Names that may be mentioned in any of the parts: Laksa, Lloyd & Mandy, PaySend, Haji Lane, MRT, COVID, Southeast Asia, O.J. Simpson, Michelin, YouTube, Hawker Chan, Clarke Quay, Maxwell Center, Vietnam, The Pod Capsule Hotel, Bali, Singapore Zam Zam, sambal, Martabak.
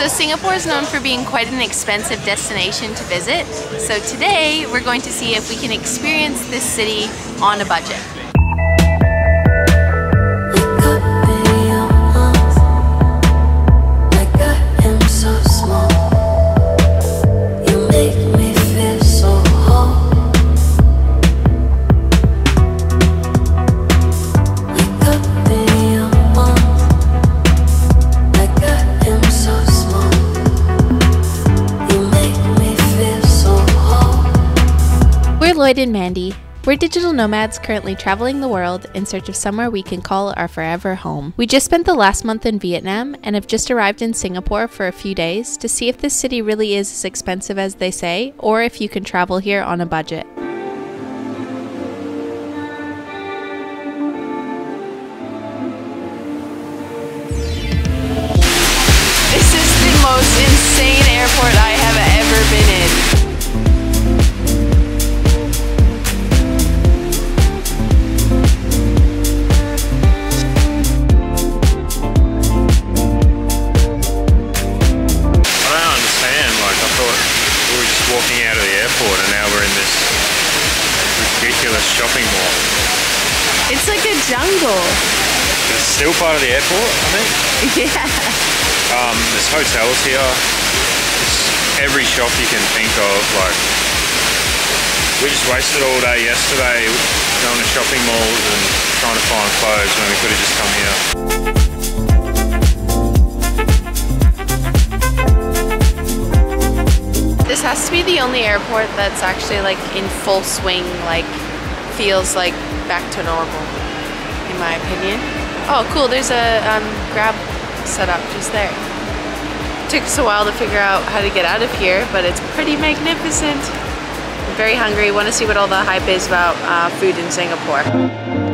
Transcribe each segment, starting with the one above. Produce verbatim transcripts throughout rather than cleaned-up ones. So Singapore is known for being quite an expensive destination to visit. So today we're going to see if we can experience this city on a budget. Lloyd and Mandy. We're digital nomads currently traveling the world in search of somewhere we can call our forever home. We just spent the last month in Vietnam and have just arrived in Singapore for a few days to see if this city really is as expensive as they say, or if you can travel here on a budget. This is the most insane airport I have ever been in. Walking out of the airport and now we're in this ridiculous shopping mall. It's like a jungle. It's still part of the airport, I think? Yeah. Um, there's hotels here. There's every shop you can think of. Like, we just wasted all day yesterday going to shopping malls and trying to find clothes when we could have just come here. This has to be the only airport that's actually like in full swing, like feels like back to normal, in my opinion. Oh cool, there's a um, grab set up just there. Took us a while to figure out how to get out of here, but it's pretty magnificent. I'm very hungry, want to see what all the hype is about uh, food in Singapore.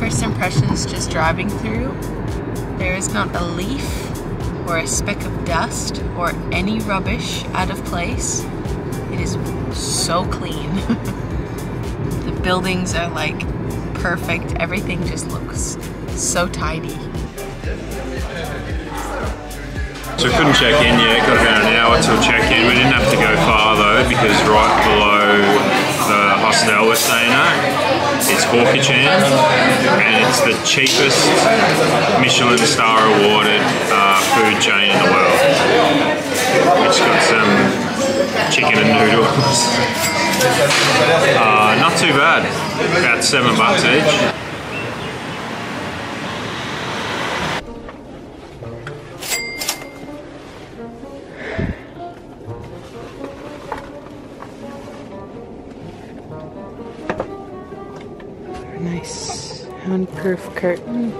First impressions just driving through, there is not a leaf or a speck of dust or any rubbish out of place. It is so clean. The buildings are like perfect, everything just looks so tidy. So we couldn't check in yet, got about an hour till check in. We didn't have to go far though because right below the hostel we're staying at, it's Hawker Chan, and it's the cheapest Michelin star awarded uh, food chain in the world. It's got some chicken and noodles. Uh, not too bad, about seven bucks each. Nice soundproof curtain.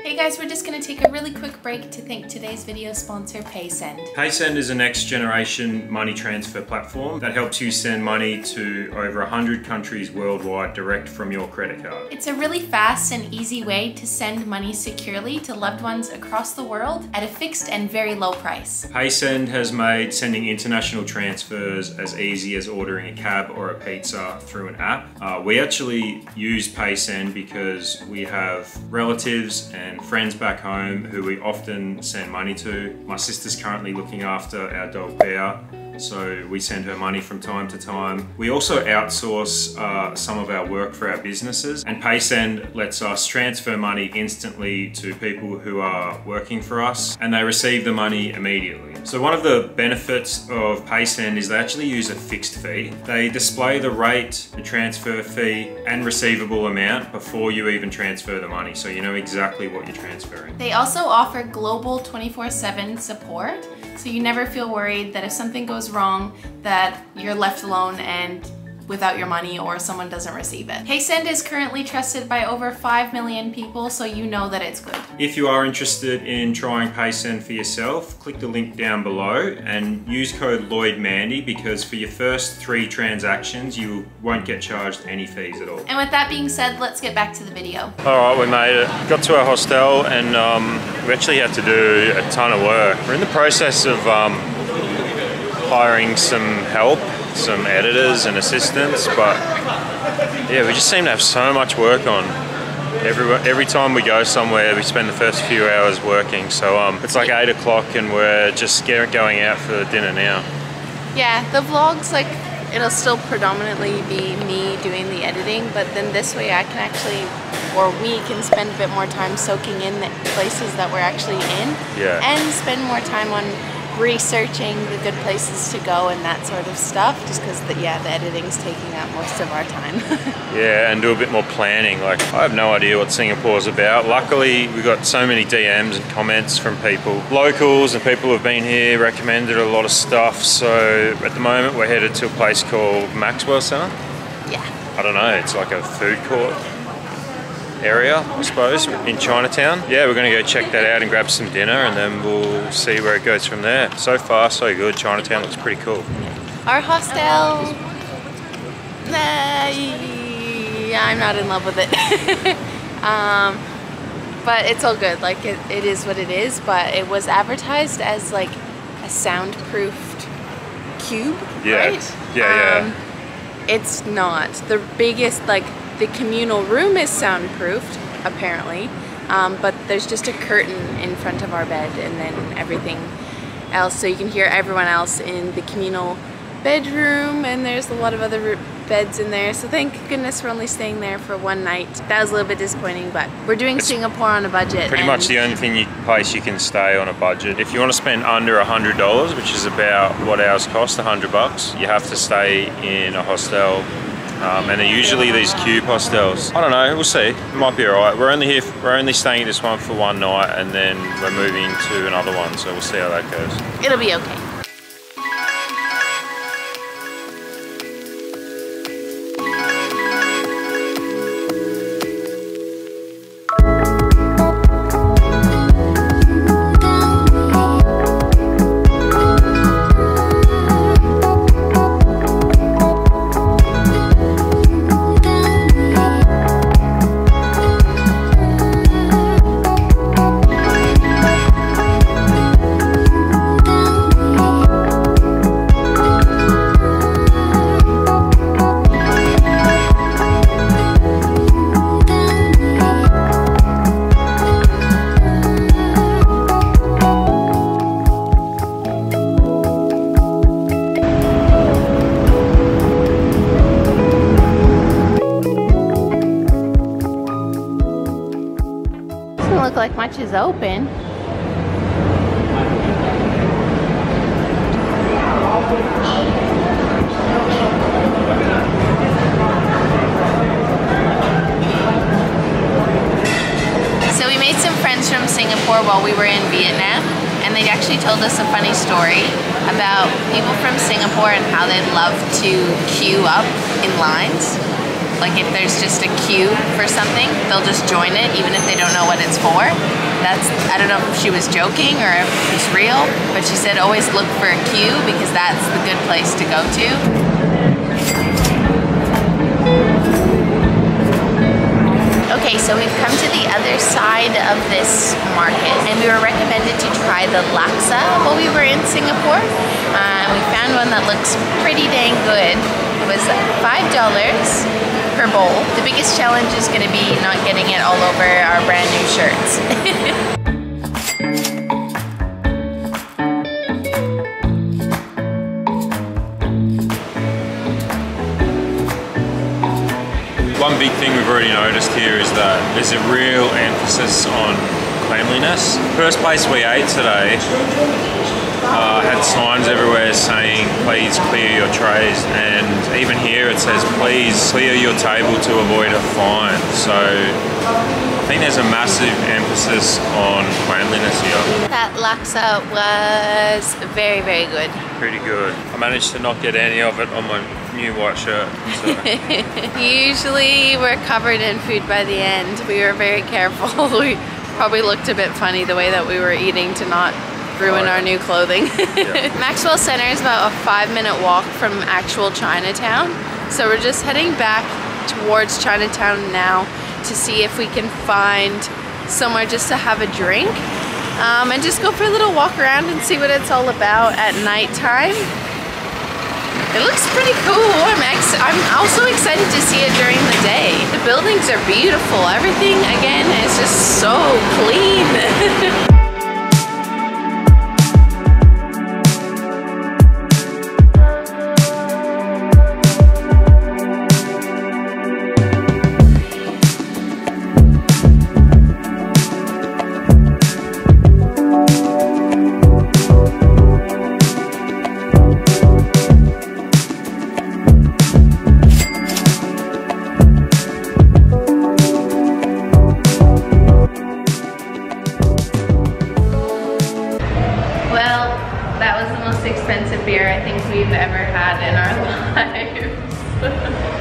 Hey guys, we're just going to take a really quick break to thank today's video sponsor, PaySend. PaySend is a next generation money transfer platform that helps you send money to over one hundred countries worldwide direct from your credit card. It's a really fast and easy way to send money securely to loved ones across the world at a fixed and very low price. PaySend has made sending international transfers as easy as ordering a cab or a pizza through an app. Uh, we actually use PaySend because we have relatives and friends back home who we often send money to. My sister's currently looking after our dog Bear, so we send her money from time to time. We also outsource uh, some of our work for our businesses, and PaySend lets us transfer money instantly to people who are working for us, and they receive the money immediately. So one of the benefits of PaySend is they actually use a fixed fee. They display the rate, the transfer fee, and receivable amount before you even transfer the money, so you know exactly what you're transferring. They also offer global twenty-four seven support, so you never feel worried that if something goes wrong that you're left alone and without your money or someone doesn't receive it. PaySend is currently trusted by over five million people, so you know that it's good. If you are interested in trying PaySend for yourself, click the link down below and use code Lloyd Mandy, because for your first three transactions, you won't get charged any fees at all. And with that being said, let's get back to the video. All right, we made it. Got to our hostel and um, we actually had to do a ton of work. We're in the process of um, hiring some help, some editors and assistants, but yeah, we just seem to have so much work on. Every, every time we go somewhere, we spend the first few hours working. So um, it's like eight o'clock and we're just going out for dinner now. Yeah, the vlog's like, it'll still predominantly be me doing the editing, but then this way I can actually, or we can spend a bit more time soaking in the places that we're actually in. Yeah. And spend more time on researching the good places to go and that sort of stuff, just because the, yeah, the editing's taking up most of our time. Yeah, and do a bit more planning. Like, I have no idea what Singapore's about. Luckily, we got so many D Ms and comments from people, locals and people who've been here, recommended a lot of stuff. So at the moment, we're headed to a place called Maxwell Center. Yeah. I don't know, it's like a food court area, I suppose, in Chinatown. Yeah, we're gonna go check that out and grab some dinner, and then we'll see where it goes from there. So far, so good. Chinatown looks pretty cool. Our hostel, uh, yeah, I'm not in love with it. um, but it's all good, like it, it is what it is, but it was advertised as like a soundproofed cube, yeah. Right? Yeah, um, yeah. It's not. The biggest, like, the communal room is soundproofed, apparently, um, but there's just a curtain in front of our bed and then everything else, so you can hear everyone else in the communal bedroom, and there's a lot of other beds in there, so thank goodness we're only staying there for one night. That was a little bit disappointing, but we're doing it's Singapore on a budget. Pretty much the only thing you, place you can stay on a budget. If you want to spend under a hundred dollars, which is about what ours cost, a hundred bucks, you have to stay in a hostel. Um, and they're usually these cube hostels. I don't know, we'll see. It might be alright. We're only here, we're only staying at this one for one night, and then we're moving to another one, so we'll see how that goes. It'll be okay. Like much is open. So we made some friends from Singapore while we were in Vietnam, and they actually told us a funny story about people from Singapore and how they love to queue up in lines. Like if there's just a queue for something, they'll just join it even if they don't know what it's for. That's, I don't know if she was joking or if it was real, but she said always look for a queue because that's the good place to go to. Okay, so we've come to the other side of this market, and we were recommended to try the Laksa while we were in Singapore. Uh, we found one that looks pretty dang good. It was five dollars. Bowl. The biggest challenge is going to be not getting it all over our brand new shirts. One big thing we've already noticed here is that there's a real emphasis on cleanliness. First place we ate today uh, had signs everywhere saying please clear your trays, and even here it says please clear your table to avoid a fine. So I think there's a massive emphasis on cleanliness here. That laksa was very, very good. Pretty good. I managed to not get any of it on my new white shirt. So. Usually we're covered in food by the end. We were very careful. We probably looked a bit funny the way that we were eating to not ruin our new clothing. Yeah. Maxwell Center is about a five minute walk from actual Chinatown. So we're just heading back towards Chinatown now to see if we can find somewhere just to have a drink um, and just go for a little walk around and see what it's all about at nighttime. It looks pretty cool. I'm, ex I'm also excited to see it during the day. The buildings are beautiful. Everything, again, is just so clean.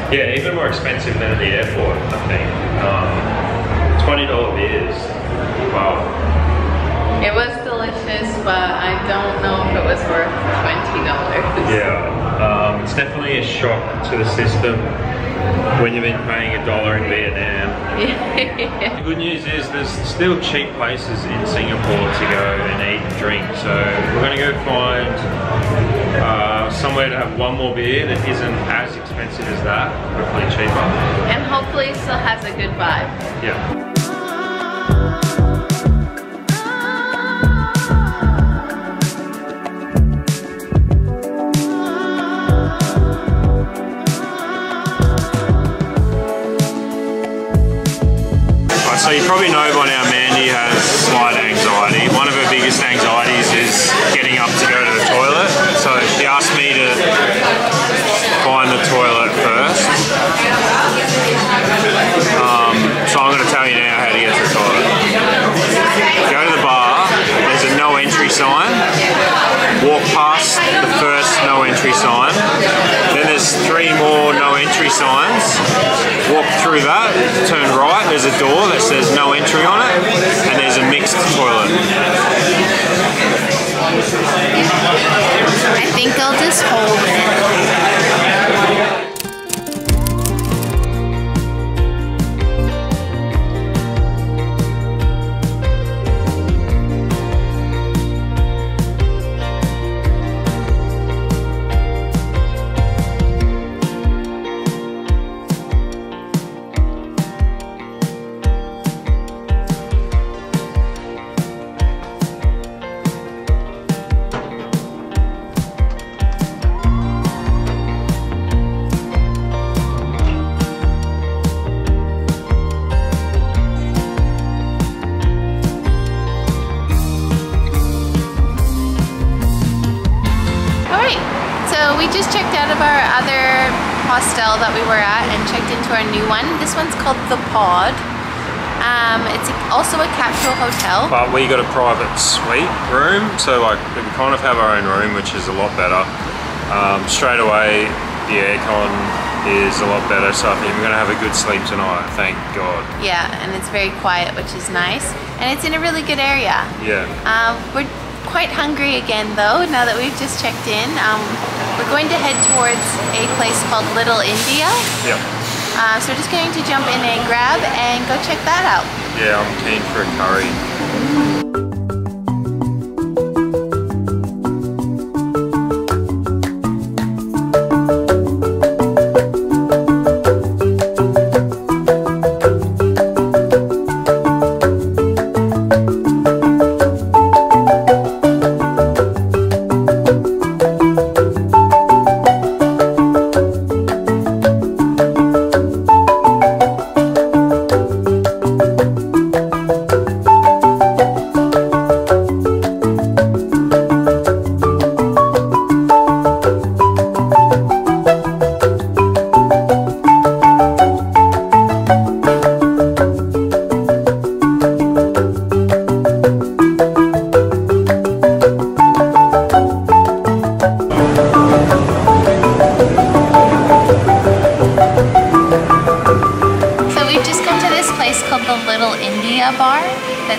Yeah, even more expensive than at the airport, I think. Um, twenty dollar beers, wow. It was delicious, but I don't know if it was worth twenty dollars. Yeah, um, it's definitely a shock to the system when you've been paying a dollar in Vietnam. Yeah. The good news is there's still cheap places in Singapore to go and eat and drink, so we're gonna go find uh, somewhere to have one more beer that isn't as expensive as that, hopefully cheaper. And hopefully still has a good vibe. Yeah. So you probably know by now Mandy has slight anxiety. One of her biggest anxieties is getting up to go to the toilet. So she asked me to find the toilet first. Um, so I'm going to tell you now how to get to the toilet. Go to the bar, there's a no entry sign. Walk past the first no entry sign. Then there's three more no entry signs. Walk through that, turn right, there's a door that says no entry on it, and there's a mixed toilet. I think I'll just hold it. That we were at and checked into our new one. This one's called The Pod. Um, it's also a capsule hotel. But we got a private suite room, so like we kind of have our own room, which is a lot better. Um, straight away, the aircon is a lot better, so I think we're gonna have a good sleep tonight, thank God. Yeah, and it's very quiet, which is nice. And it's in a really good area. Yeah. Um, we're quite hungry again though, now that we've just checked in. Um, We're going to head towards a place called Little India. Yep. Uh, so we're just going to jump in and grab and go check that out. Yeah, I'm keen for a curry.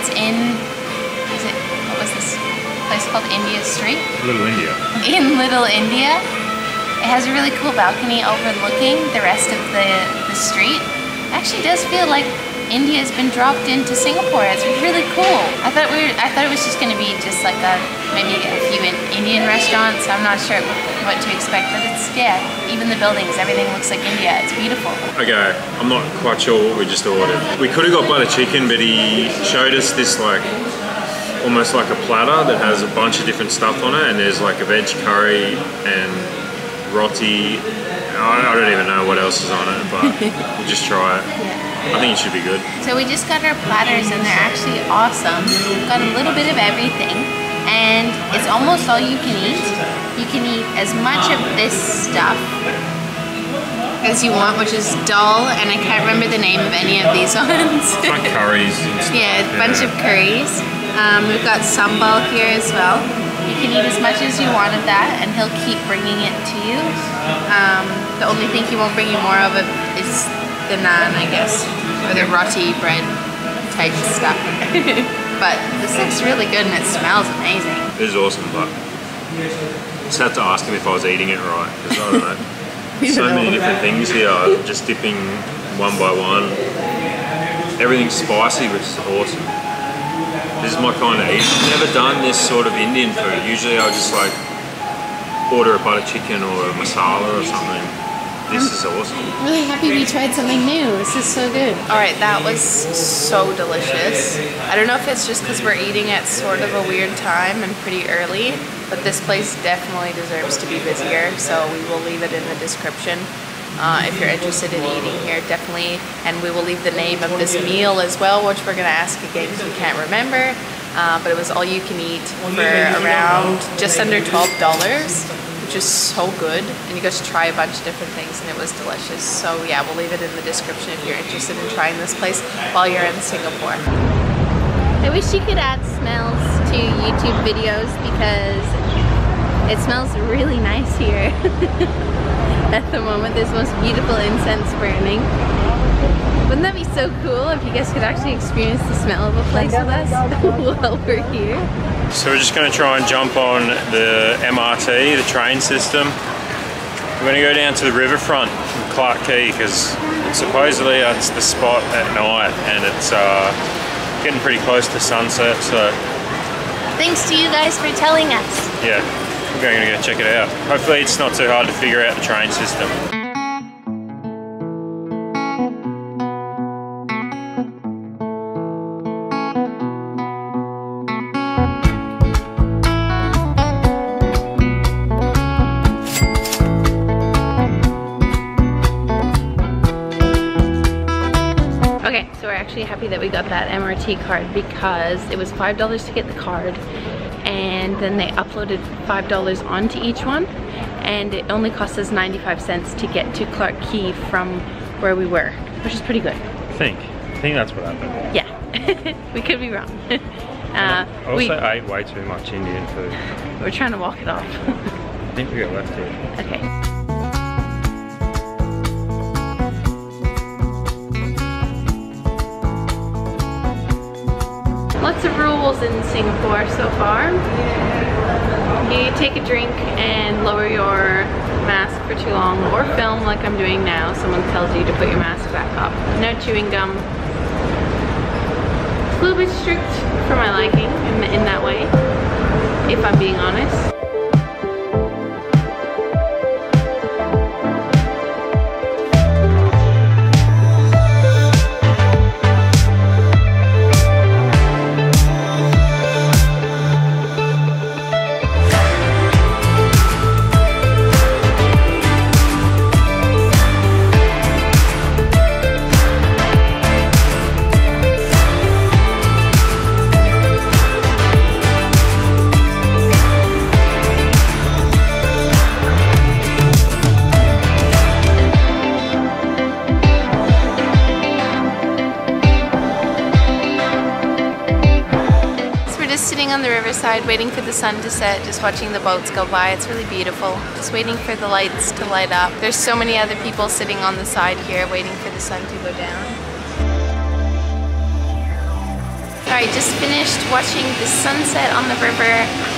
that's in, is it, what was this place called? India Street? Little India. In Little India. It has a really cool balcony overlooking the rest of the, the street. It actually does feel like India has been dropped into Singapore. It's really cool. I thought we were, I thought it was just going to be just like a, maybe a few in Indian restaurants. I'm not sure what to expect, but it's, yeah, even the buildings, everything looks like India. It's beautiful. Okay, I'm not quite sure what we just ordered. We could have got butter chicken, but he showed us this like, almost like a platter that has a bunch of different stuff on it, and there's like a veg curry and roti. I don't even know what else is on it, but we'll just try it. Yeah. I think it should be good. So we just got our platters and they're actually awesome. We've got a little bit of everything and it's almost all you can eat. You can eat as much of this stuff as you want, which is dal, and I can't remember the name of any of these ones. It's like curries and stuff. Yeah, a bunch yeah. of curries. Um, we've got sambal here as well. You can eat as much as you want of that and he'll keep bringing it to you. Um, the only thing he won't bring you more of it is the naan, I guess, or the roti bread type stuff. But this looks really good and it smells amazing. It is awesome, but I just have to ask him if I was eating it right, because I don't know. So many different things here, I'm just dipping one by one. Everything's spicy, which is awesome. This is my kind of eating. I've never done this sort of Indian food. Usually I'll just like order a butter chicken or a masala or something. This I'm is awesome. I'm really happy we tried something new. This is so good. Alright, that was so delicious. I don't know if it's just because we're eating at sort of a weird time and pretty early, but this place definitely deserves to be busier, so we will leave it in the description. Uh, if you're interested in eating here, definitely. And we will leave the name of this meal as well, which we're going to ask again because we can't remember. Uh, but it was all you can eat for around just under twelve dollars, which is so good. And you got to try a bunch of different things, and it was delicious. So yeah, we'll leave it in the description if you're interested in trying this place while you're in Singapore. I wish you could add smells to YouTube videos because it smells really nice here. At the moment, there's the most beautiful incense burning. Wouldn't that be so cool if you guys could actually experience the smell of a place with us while we're here? So we're just going to try and jump on the M R T, the train system. We're going to go down to the riverfront from Clarke Quay because supposedly that's the spot at night, and it's uh, getting pretty close to sunset. So thanks to you guys for telling us. Yeah. I'm going to go check it out. Hopefully it's not too hard to figure out the train system. Okay, so we're actually happy that we got that M R T card because it was five dollars to get the card. And then they uploaded five dollars onto each one, and it only cost us ninety-five cents to get to Clarke Quay from where we were, which is pretty good. I think. I think that's what happened. Yeah. We could be wrong. Uh, also, we, I ate way too much Indian food. We're trying to walk it off. I think we got left here. Okay. Lots of rules in Singapore so far. You take a drink and lower your mask for too long, or film like I'm doing now. Someone tells you to put your mask back up. No chewing gum. A little bit strict for my liking in, in that way, if I'm being honest. On the riverside, waiting for the sun to set, just watching the boats go by. It's really beautiful. Just waiting for the lights to light up. There's so many other people sitting on the side here waiting for the sun to go down. So I just finished watching the sunset on the river.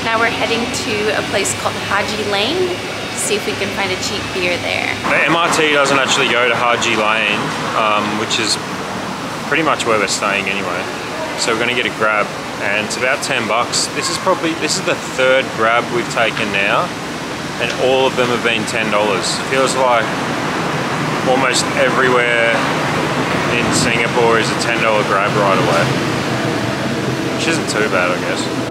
Now we're heading to a place called Haji Lane to see if we can find a cheap beer there. The M R T doesn't actually go to Haji Lane, um, which is pretty much where we're staying anyway. So we're gonna get a grab, and it's about ten bucks. This is probably, this is the third grab we've taken now, and all of them have been ten dollars. It feels like almost everywhere in Singapore is a ten dollar grab right away, which isn't too bad, I guess.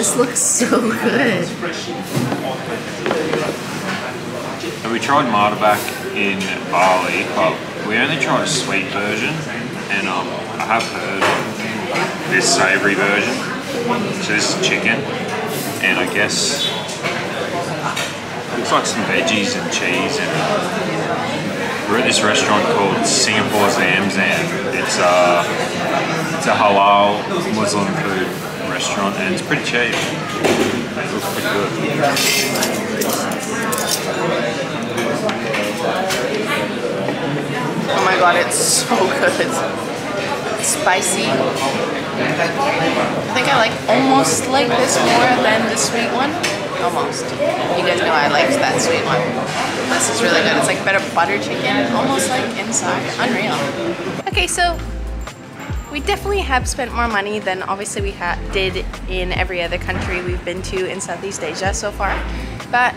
This looks so good. We tried martabak in Bali, but we only tried a sweet version, and um, I have heard this savoury version. So this is chicken, and I guess looks like some veggies and cheese. And we're at this restaurant called Singapore Zam Zam. It's a it's a halal Muslim food restaurant, and it's pretty cheap. It looks pretty good. Oh my god, it's so good. It's spicy. I think I like almost like this more than the sweet one. Almost. You guys know I liked that sweet one. This is really good. It's like better butter chicken, almost like inside. Unreal. Okay, so we definitely have spent more money than obviously we ha did in every other country we've been to in Southeast Asia so far, but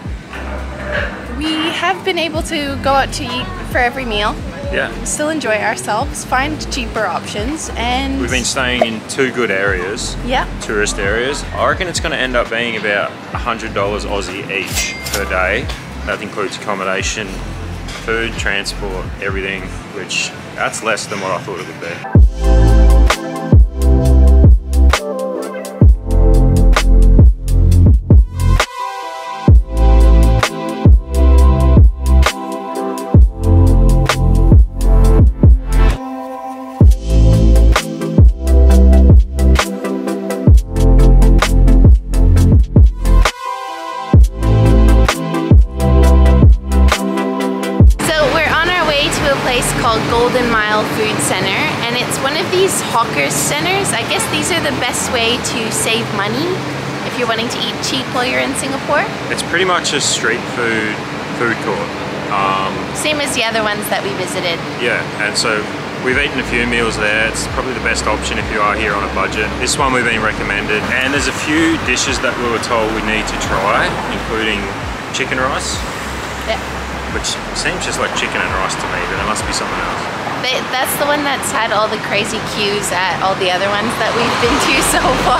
we have been able to go out to eat for every meal. Yeah. Still enjoy ourselves, find cheaper options, and we've been staying in two good areas. Yeah. Tourist areas. I reckon it's going to end up being about one hundred dollars Aussie each per day. That includes accommodation, food, transport, everything, which that's less than what I thought it would be. Hawker Centers. I guess these are the best way to save money if you're wanting to eat cheap while you're in Singapore. It's pretty much a street food food court. Um, Same as the other ones that we visited. Yeah, and so we've eaten a few meals there. It's probably the best option if you are here on a budget. This one we've been recommended, and there's a few dishes that we were told we need to try, including chicken rice. Yeah. Which seems just like chicken and rice to me, but there must be something else. They, that's the one that's had all the crazy queues at all the other ones that we've been to so far,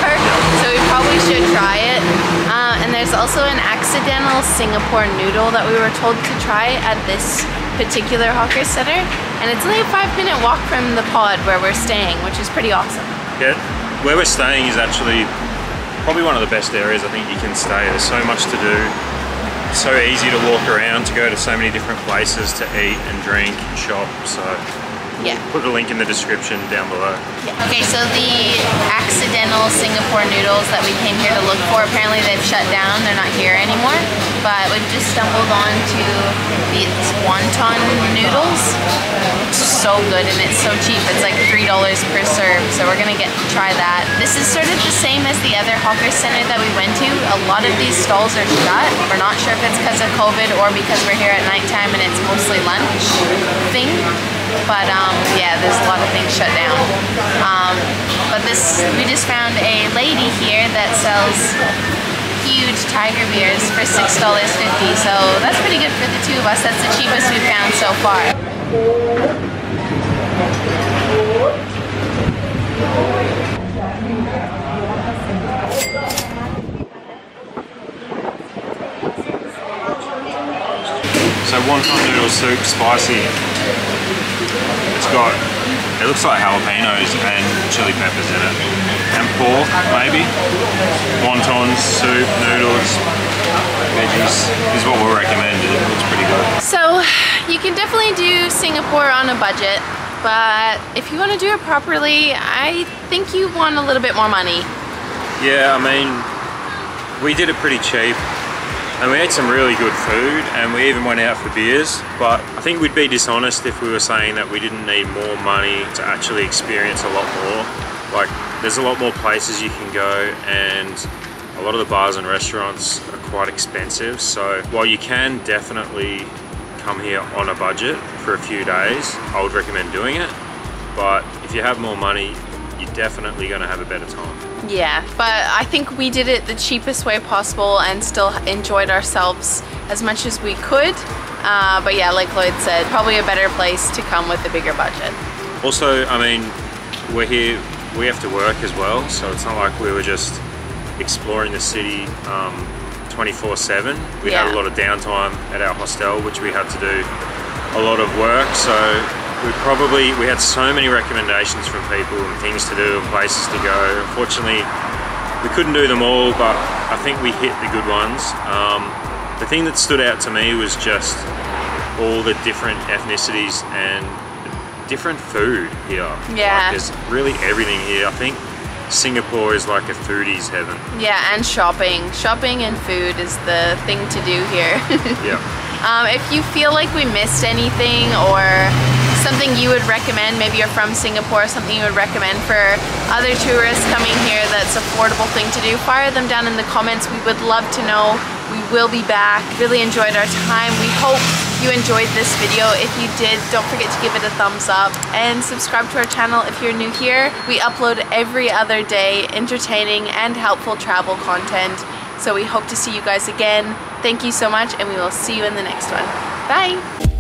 so we probably should try it. Uh, and there's also an accidental Singapore noodle that we were told to try at this particular hawker center, and it's only a five minute walk from the pod where we're staying, which is pretty awesome. Yeah, where we're staying is actually probably one of the best areas I think you can stay. There's so much to do. It's so easy to walk around, to go to so many different places to eat and drink and shop, so Yeah. Put a link in the description down below. Yeah. Okay, so the accidental Singapore noodles that we came here to look for, apparently they've shut down, they're not here anymore. But we've just stumbled on to these wonton noodles. It's so good and it's so cheap. It's like three dollars per serve, so we're gonna get to try that. This is sort of the same as the other Hawker Center that we went to. A lot of these stalls are shut. We're not sure if it's because of COVID or because we're here at nighttime and it's mostly lunch thing. But um, yeah, there's a lot of things shut down. Um, but this, we just found a lady here that sells huge tiger beers for six dollars fifty. So that's pretty good for the two of us. That's the cheapest we've found so far. So wonton noodle soup, spicy. It's got, it looks like jalapenos and chili peppers in it. And pork, maybe. Wontons, soup, noodles, veggies. This is what we'll recommend. It looks pretty good. So, you can definitely do Singapore on a budget, but if you want to do it properly, I think you want a little bit more money. Yeah, I mean, we did it pretty cheap. And we ate some really good food and we even went out for beers, but I think we'd be dishonest if we were saying that we didn't need more money to actually experience a lot more. Like, there's a lot more places you can go and a lot of the bars and restaurants are quite expensive, so while you can definitely come here on a budget for a few days, I would recommend doing it, but if you have more money, you're definitely going to have a better time. Yeah, but I think we did it the cheapest way possible and still enjoyed ourselves as much as we could. Uh, but yeah, like Lloyd said, probably a better place to come with a bigger budget. Also, I mean, we're here, we have to work as well, so it's not like we were just exploring the city um, twenty-four seven. We yeah. had a lot of downtime at our hostel, which we had to do a lot of work, so we probably, we had so many recommendations from people and things to do and places to go. Unfortunately, we couldn't do them all, but I think we hit the good ones. Um, the thing that stood out to me was just all the different ethnicities and different food here. Yeah. Like, there's really everything here. I think Singapore is like a foodie's heaven. Yeah, and shopping. Shopping and food is the thing to do here. Yeah. Um, if you feel like we missed anything or something you would recommend, maybe you're from Singapore, something you would recommend for other tourists coming here that's an affordable thing to do, fire them down in the comments. We would love to know. We will be back. Really enjoyed our time. We hope you enjoyed this video. If you did, don't forget to give it a thumbs up and subscribe to our channel if you're new here. We upload every other day entertaining and helpful travel content. So we hope to see you guys again. Thank you so much and we will see you in the next one. Bye!